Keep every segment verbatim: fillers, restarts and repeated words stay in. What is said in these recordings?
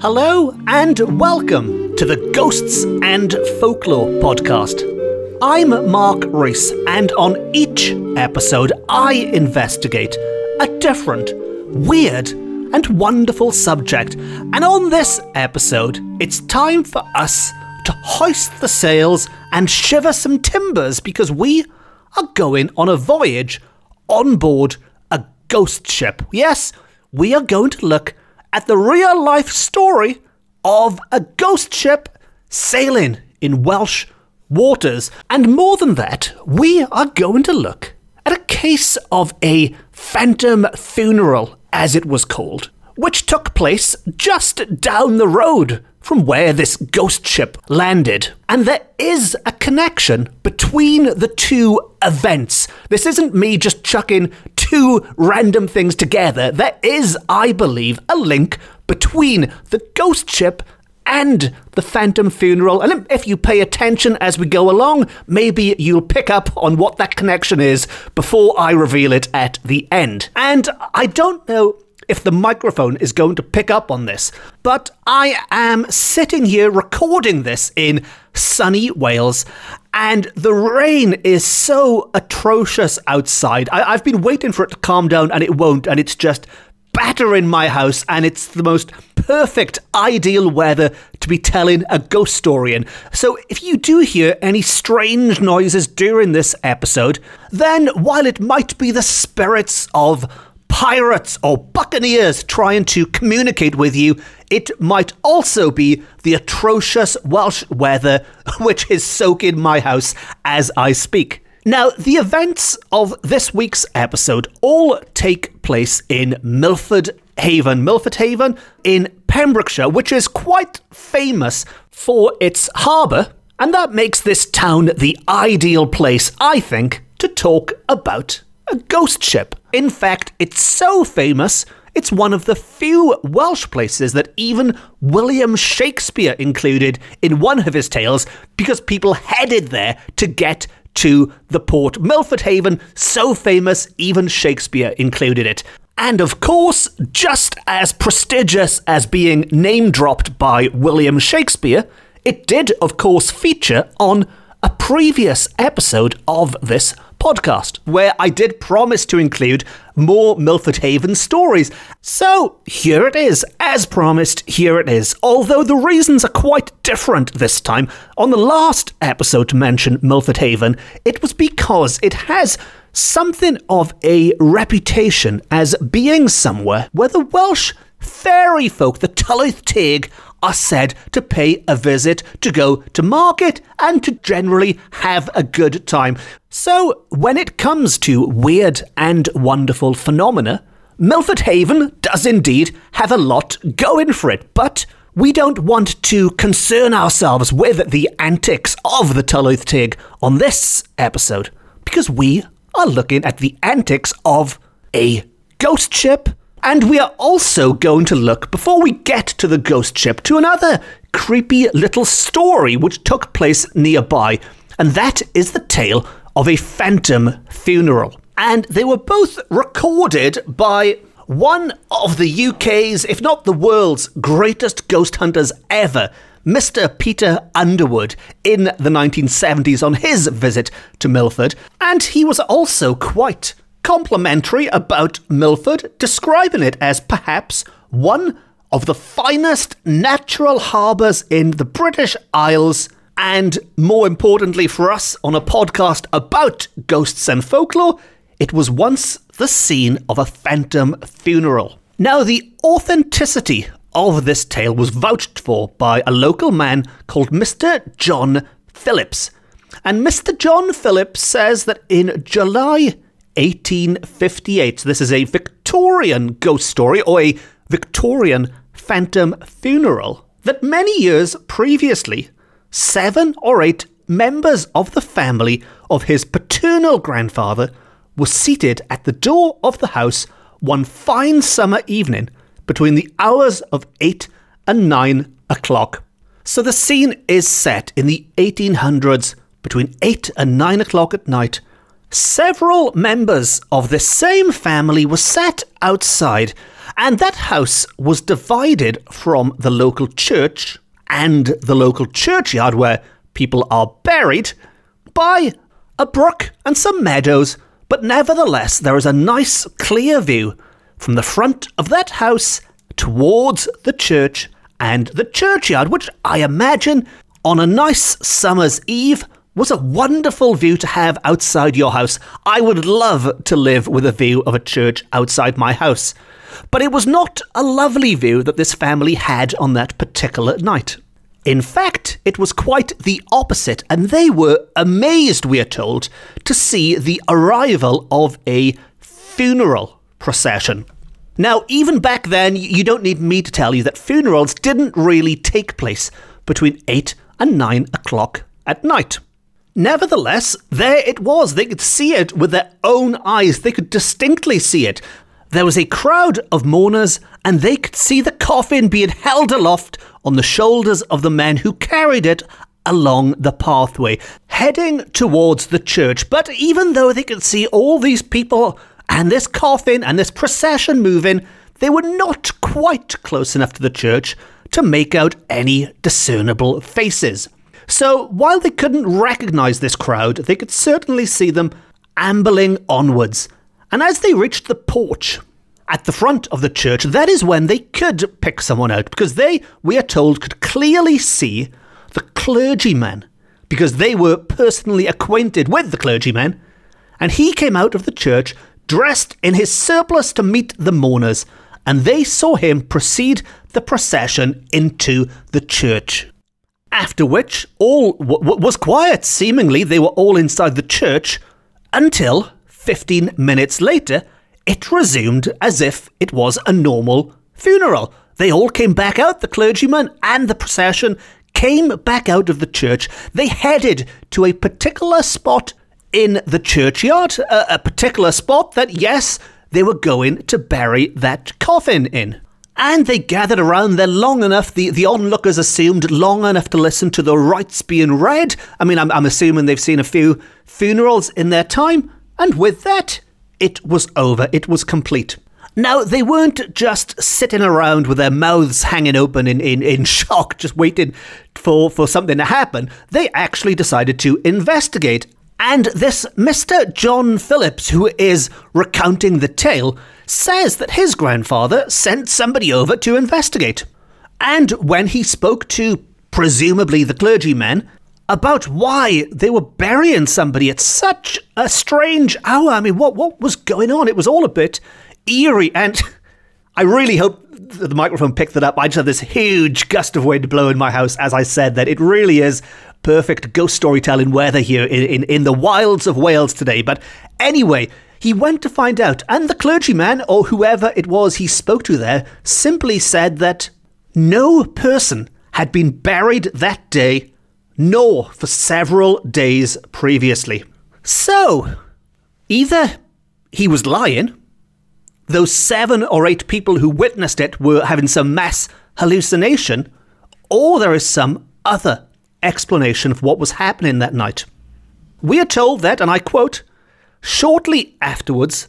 Hello and welcome to the Ghosts and Folklore podcast. I'm Mark Rees, and on each episode I investigate a different, weird and wonderful subject. And on this episode, it's time for us to hoist the sails and shiver some timbers because we are going on a voyage on board a ghost ship. Yes, we are going to look at the real-life story of a ghost ship sailing in Welsh waters. And more than that, we are going to look at a case of a phantom funeral, as it was called, which took place just down the road from where this ghost ship landed. And there is a connection between the two events. This isn't me just chucking two random things together. There is, I believe, a link between the ghost ship and the phantom funeral. And if you pay attention as we go along, maybe you'll pick up on what that connection is before I reveal it at the end. And I don't know if the microphone is going to pick up on this, but I am sitting here recording this in sunny Wales, and the rain is so atrocious outside. I I've been waiting for it to calm down, and it won't, and it's just battering my house, and it's the most perfect, ideal weather to be telling a ghost story in. So if you do hear any strange noises during this episode, then while it might be the spirits of pirates or buccaneers trying to communicate with you, it might also be the atrocious Welsh weather which is soaking my house as I speak. Now, the events of this week's episode all take place in Milford Haven. Milford Haven in Pembrokeshire, which is quite famous for its harbour, and that makes this town the ideal place, I think, to talk about a ghost ship. In fact, it's so famous, it's one of the few Welsh places that even William Shakespeare included in one of his tales because people headed there to get to the port. Milford Haven, so famous, even Shakespeare included it. And of course, just as prestigious as being name-dropped by William Shakespeare, it did, of course, feature on a previous episode of this podcast, where I did promise to include more Milford Haven stories. So here it is, as promised, here it is. Although the reasons are quite different this time. On the last episode to mention Milford Haven, it was because it has something of a reputation as being somewhere where the Welsh fairy folk, the Tylwyth Teg, are said to pay a visit, to go to market and to generally have a good time. So when it comes to weird and wonderful phenomena, Milford Haven does indeed have a lot going for it, but we don't want to concern ourselves with the antics of the Tylwyth Teg on this episode, because we are looking at the antics of a ghost ship. And we are also going to look, before we get to the ghost ship, to another creepy little story which took place nearby. And that is the tale of a phantom funeral. And they were both recorded by one of the U K's, if not the world's, greatest ghost hunters ever, Mister Peter Underwood, in the nineteen seventies on his visit to Milford. And he was also quite complimentary about Milford, describing it as perhaps one of the finest natural harbours in the British Isles, and more importantly for us on a podcast about ghosts and folklore, it was once the scene of a phantom funeral. Now, the authenticity of this tale was vouched for by a local man called Mister John Phillips, and Mister John Phillips says that in July eighteen fifty-eight. So this is a Victorian ghost story, or a Victorian phantom funeral, that many years previously, seven or eight members of the family of his paternal grandfather were seated at the door of the house one fine summer evening between the hours of eight and nine o'clock. So the scene is set in the eighteen hundreds, between eight and nine o'clock at night. Several members of this same family were sat outside, And that house was divided from the local church and the local churchyard where people are buried by a brook and some meadows, but nevertheless there is a nice clear view from the front of that house towards the church and the churchyard, which I imagine on a nice summer's eve was a wonderful view to have outside your house. I would love to live with a view of a church outside my house, but it was not a lovely view that this family had on that particular night. In fact, it was quite the opposite, and they were amazed, we are told, to see the arrival of a funeral procession. Now, even back then, you don't need me to tell you that funerals didn't really take place between eight and nine o'clock at night. Nevertheless, there it was. They could see it with their own eyes. They could distinctly see it. There was a crowd of mourners, and they could see the coffin being held aloft on the shoulders of the men who carried it along the pathway, heading towards the church. But even though they could see all these people and this coffin and this procession moving, they were not quite close enough to the church to make out any discernible faces. So while they couldn't recognise this crowd, they could certainly see them ambling onwards. And as they reached the porch at the front of the church, that is when they could pick someone out, because they, we are told, could clearly see the clergyman, because they were personally acquainted with the clergyman, and he came out of the church dressed in his surplice to meet the mourners, and they saw him precede the procession into the church. After which, all w was quiet, seemingly. They were all inside the church until fifteen minutes later, it resumed as if it was a normal funeral. They all came back out, the clergyman and the procession came back out of the church. They headed to a particular spot in the churchyard, a, a particular spot that, yes, they were going to bury that coffin in. And they gathered around there long enough, the, the onlookers assumed, long enough to listen to the rites being read. I mean, I'm, I'm assuming they've seen a few funerals in their time. And with that, it was over. It was complete. Now, they weren't just sitting around with their mouths hanging open in, in, in shock, just waiting for, for something to happen. They actually decided to investigate. And this Mister John Phillips, who is recounting the tale, says that his grandfather sent somebody over to investigate. And when he spoke to, presumably, the clergyman about why they were burying somebody at such a strange hour, I mean, what, what was going on? It was all a bit eerie, and I really hope the microphone picked that up. I just had this huge gust of wind blow in my house as I said that. It really is perfect ghost storytelling weather here in, in, in the wilds of Wales today. But anyway, he went to find out, and the clergyman, or whoever it was he spoke to there, simply said that no person had been buried that day, nor for several days previously. So, either he was lying, those seven or eight people who witnessed it were having some mass hallucination, or there is some other explanation of what was happening that night. We are told that, and I quote, "Shortly afterwards,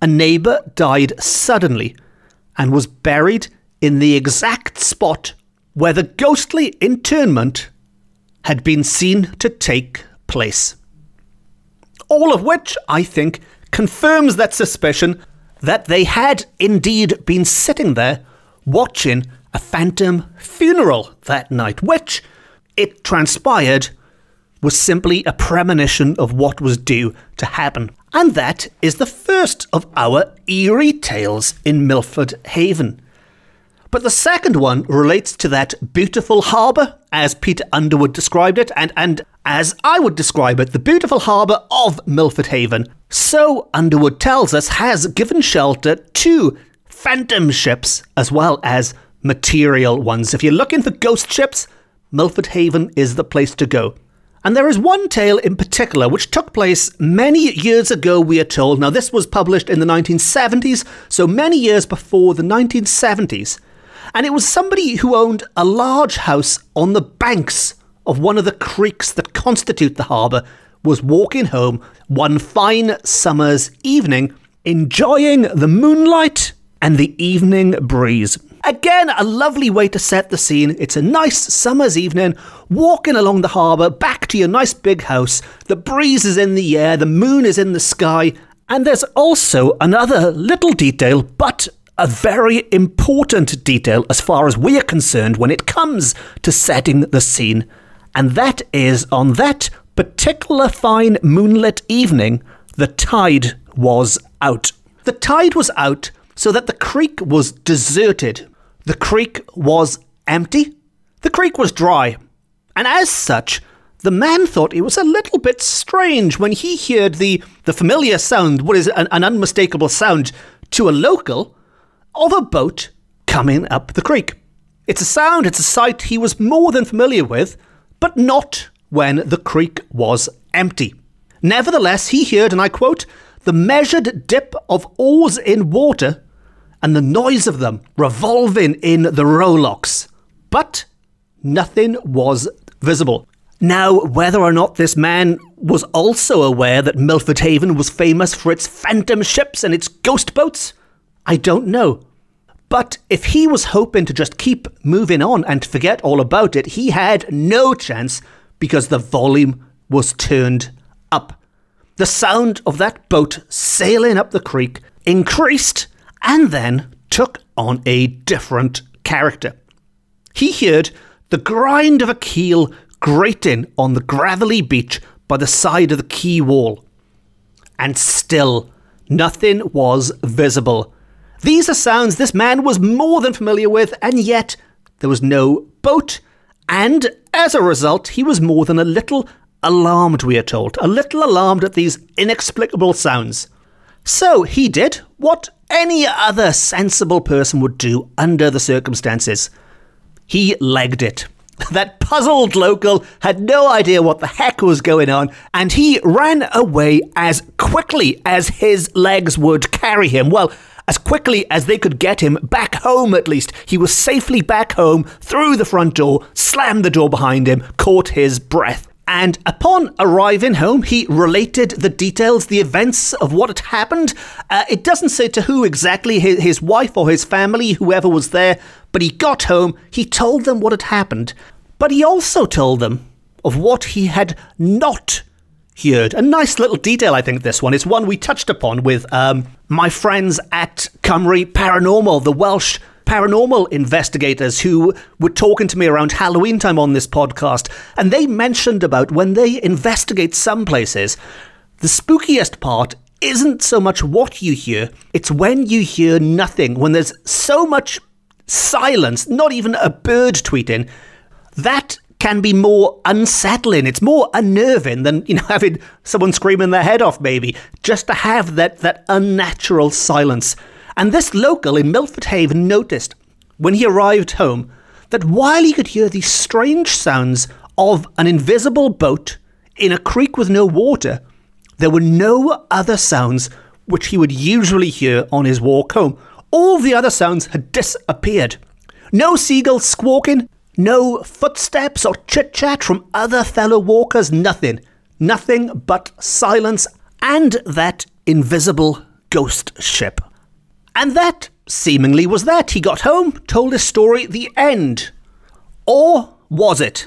a neighbour died suddenly and was buried in the exact spot where the ghostly interment had been seen to take place." All of which, I think, confirms that suspicion that they had indeed been sitting there watching a phantom funeral that night, which, it transpired, was simply a premonition of what was due to happen. And that is the first of our eerie tales in Milford Haven. But the second one relates to that beautiful harbour, as Peter Underwood described it, and, and as I would describe it, the beautiful harbour of Milford Haven. So, Underwood tells us, has given shelter to phantom ships as well as material ones. If you're looking for ghost ships, Milford Haven is the place to go. And there is one tale in particular which took place many years ago, we are told. Now, this was published in the nineteen seventies, so many years before the nineteen seventies. And it was somebody who owned a large house on the banks of one of the creeks that constitute the harbour, was walking home one fine summer's evening, enjoying the moonlight and the evening breeze. Again, a lovely way to set the scene. It's a nice summer's evening, walking along the harbour, back to your nice big house. The breeze is in the air, the moon is in the sky, and there's also another little detail, but a very important detail as far as we're concerned when it comes to setting the scene. And that is, on that particular fine moonlit evening, the tide was out. The tide was out so that the creek was deserted. The creek was empty. The creek was dry. And as such, the man thought it was a little bit strange when he heard the, the familiar sound, what is an, an unmistakable sound to a local, of a boat coming up the creek. It's a sound, it's a sight he was more than familiar with, but not when the creek was empty. Nevertheless, he heard, and I quote, "the measured dip of oars in water and the noise of them revolving in the rowlocks." But nothing was visible. Now, whether or not this man was also aware that Milford Haven was famous for its phantom ships and its ghost boats, I don't know. But if he was hoping to just keep moving on and forget all about it, he had no chance because the volume was turned up. The sound of that boat sailing up the creek increased and then took on a different character. He heard the grind of a keel grating on the gravelly beach by the side of the quay wall. And still, nothing was visible. These are sounds this man was more than familiar with, and yet there was no boat, and as a result, he was more than a little alarmed, we are told, a little alarmed at these inexplicable sounds. So he did what any other sensible person would do under the circumstances. He legged it. That puzzled local had no idea what the heck was going on, and he ran away as quickly as his legs would carry him. Well, as quickly as they could get him back home, at least. He was safely back home, through the front door, slammed the door behind him, caught his breath. And upon arriving home, he related the details, the events of what had happened. Uh, it doesn't say to who exactly, his, his wife or his family, whoever was there, but he got home, he told them what had happened. But he also told them of what he had not heard. A nice little detail, I think, this one. It's one we touched upon with um, my friends at Cymru Paranormal, the Welsh paranormal investigators who were talking to me around Halloween time on this podcast, and they mentioned about when they investigate some places, the spookiest part isn't so much what you hear, it's when you hear nothing, when there's so much silence, not even a bird tweeting, that can be more unsettling. It's more unnerving than, you know, having someone screaming their head off, maybe, just to have that, that unnatural silence. And this local in Milford Haven noticed, when he arrived home, that while he could hear these strange sounds of an invisible boat in a creek with no water, there were no other sounds which he would usually hear on his walk home. All the other sounds had disappeared. No seagulls squawking, no footsteps or chit-chat from other fellow walkers, nothing. Nothing but silence and that invisible ghost ship. And that seemingly was that. He got home, told his story, the end. Or was it?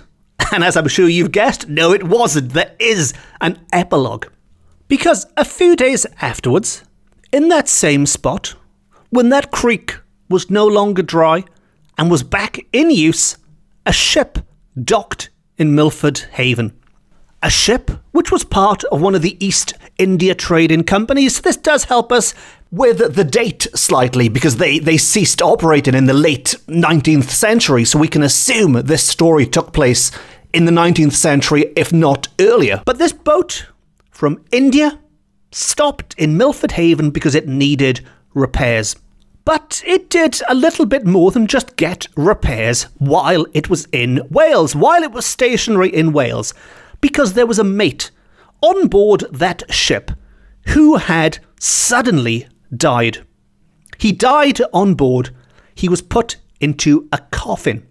And as I'm sure you've guessed, no, it wasn't. There is an epilogue. Because a few days afterwards, in that same spot, when that creek was no longer dry and was back in use, a ship docked in Milford Haven. A ship which was part of one of the East India trading companies. This does help us with the date slightly because they, they ceased operating in the late nineteenth century. So we can assume this story took place in the nineteenth century, if not earlier. But this boat from India stopped in Milford Haven because it needed repairs. But it did a little bit more than just get repairs while it was in Wales, while it was stationary in Wales, because there was a mate on board that ship who had suddenly died. He died on board. He was put into a coffin.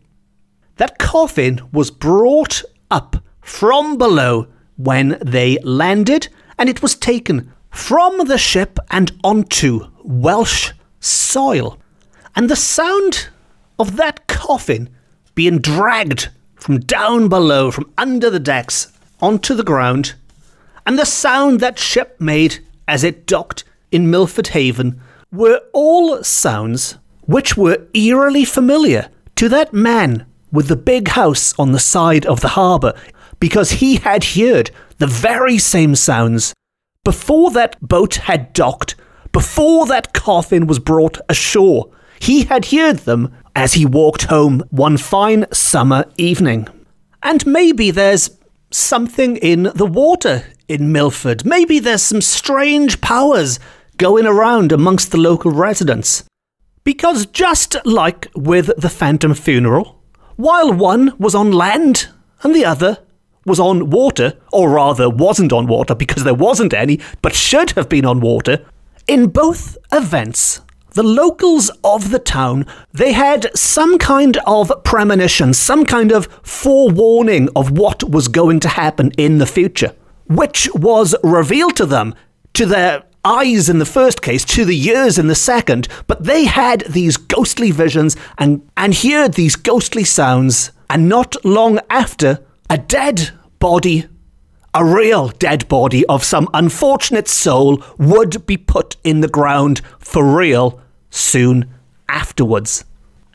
That coffin was brought up from below when they landed, and it was taken from the ship and onto Welsh soil, and the sound of that coffin being dragged from down below, from under the decks, onto the ground, and the sound that ship made as it docked in Milford Haven were all sounds which were eerily familiar to that man with the big house on the side of the harbour, because he had heard the very same sounds before that boat had docked, before that coffin was brought ashore. He had heard them as he walked home one fine summer evening. And maybe there's something in the water in Milford. Maybe there's some strange powers going around amongst the local residents. Because just like with the Phantom Funeral, while one was on land and the other was on water, or rather wasn't on water because there wasn't any, but should have been on water, in both events, the locals of the town, they had some kind of premonition, some kind of forewarning of what was going to happen in the future, which was revealed to them, to their eyes in the first case, to the ears in the second, but they had these ghostly visions and, and heard these ghostly sounds, and not long after, a dead body, a real dead body of some unfortunate soul, would be put in the ground for real soon afterwards.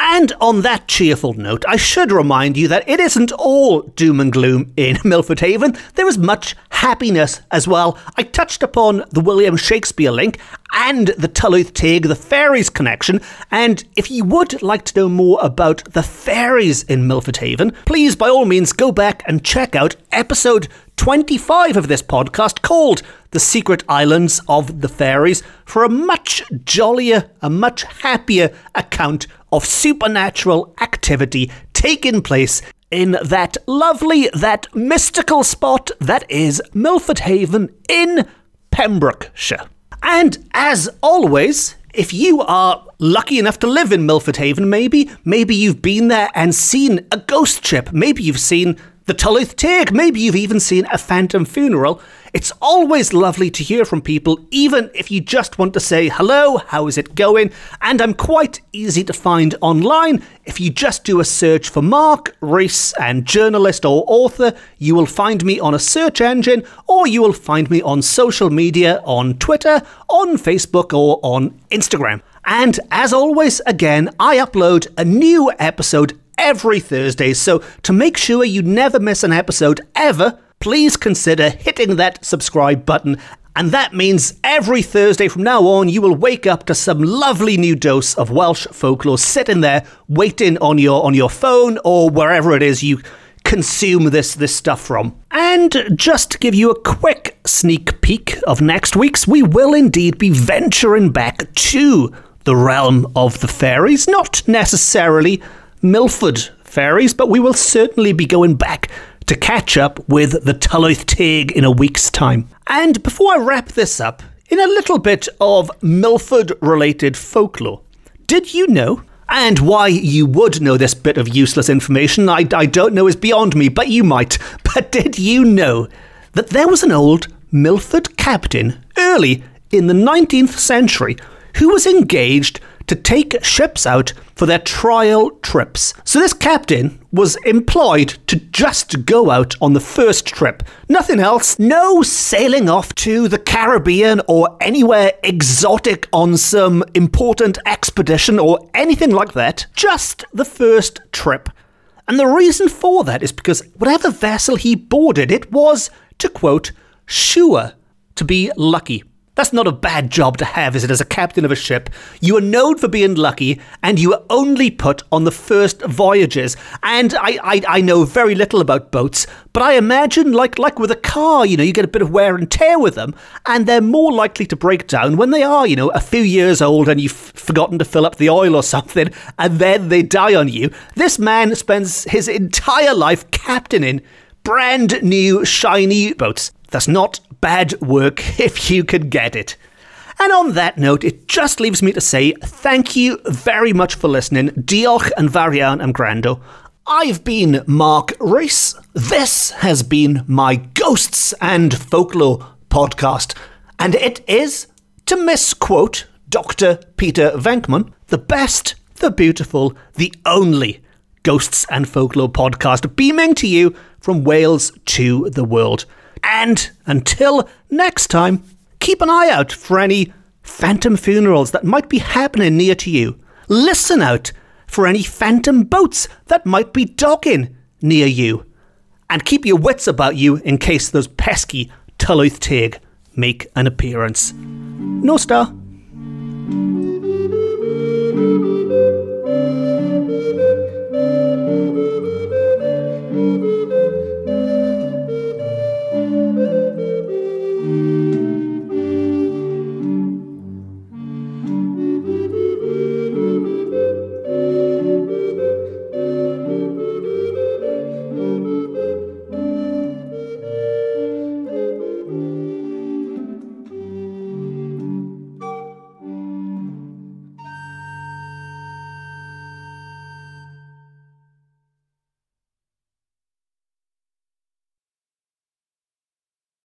And on that cheerful note, I should remind you that it isn't all doom and gloom in Milford Haven. There is much happiness as well. I touched upon the William Shakespeare link and the Tylwyth Teg, the fairies connection. And if you would like to know more about the fairies in Milford Haven, please by all means go back and check out episode twenty-five of this podcast called The Secret Islands of the Fairies for a much jollier, a much happier account of supernatural activity taking place in that lovely, that mystical spot that is Milford Haven in Pembrokeshire. And as always, if you are lucky enough to live in Milford Haven, maybe, maybe you've been there and seen a ghost ship, maybe you've seen the Tylwyth Teg, maybe you've even seen a phantom funeral. It's always lovely to hear from people, even if you just want to say hello, how is it going? And I'm quite easy to find online. If you just do a search for Mark Rees and journalist or author, you will find me on a search engine, or you will find me on social media, on Twitter, on Facebook, or on Instagram. And as always, again, I upload a new episode every Thursday, so to make sure you never miss an episode ever, please consider hitting that subscribe button. And that means every Thursday from now on, you will wake up to some lovely new dose of Welsh folklore sitting there waiting on your on your phone or wherever it is you consume this, this stuff from. And just to give you a quick sneak peek of next week's, we will indeed be venturing back to the realm of the fairies, not necessarily Milford fairies, but we will certainly be going back to catch up with the Tylwyth Teg in a week's time. And before I wrap this up, in a little bit of Milford-related folklore, did you know, and why you would know this bit of useless information, I, I don't know, is beyond me, but you might, but did you know that there was an old Milford captain early in the nineteenth century who was engaged to take ships out for their trial trips. So this captain was employed to just go out on the first trip. Nothing else, no sailing off to the Caribbean or anywhere exotic on some important expedition or anything like that. Just the first trip. And the reason for that is because whatever vessel he boarded, it was, to quote, sure to be lucky. That's not a bad job to have, is it, as a captain of a ship? You are known for being lucky, and you are only put on the first voyages. And I, I, I know very little about boats, but I imagine, like, like with a car, you know, you get a bit of wear and tear with them, and they're more likely to break down when they are, you know, a few years old and you've forgotten to fill up the oil or something, and then they die on you. This man spends his entire life captaining brand new, shiny boats. That's not bad work if you could get it. And on that note, it just leaves me to say thank you very much for listening. Diolch yn fawr iawn am grando. I've been Mark Rees. This has been my Ghosts and Folklore podcast, and it is, to misquote Doctor Peter Venkman, the best, the beautiful, the only Ghosts and Folklore podcast, beaming to you from Wales to the world. And until next time, keep an eye out for any phantom funerals that might be happening near to you. Listen out for any phantom boats that might be docking near you. And keep your wits about you in case those pesky Tylwyth Teg make an appearance. No star.